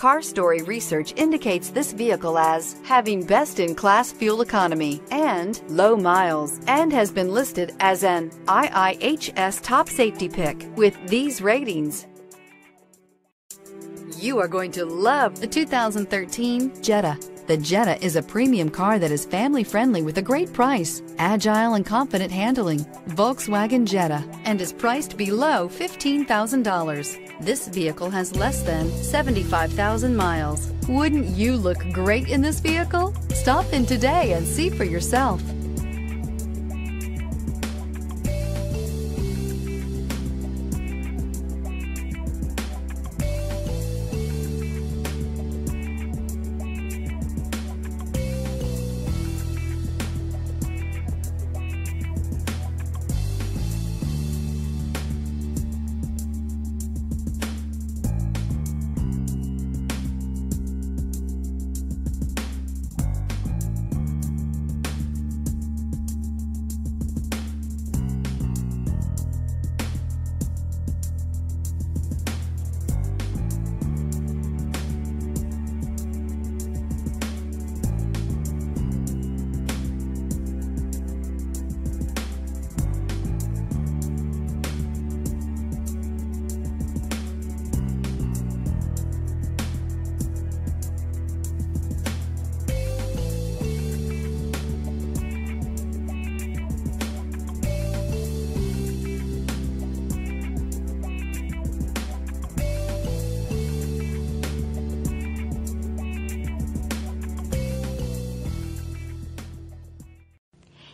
CarStory research indicates this vehicle as having best-in-class fuel economy and low miles, and has been listed as an IIHS top safety pick with these ratings. You are going to love the 2013 Jetta. The Jetta is a premium car that is family-friendly with a great price, agile and confident handling, Volkswagen Jetta, and is priced below $15,000. This vehicle has less than 75,000 miles. Wouldn't you look great in this vehicle? Stop in today and see for yourself.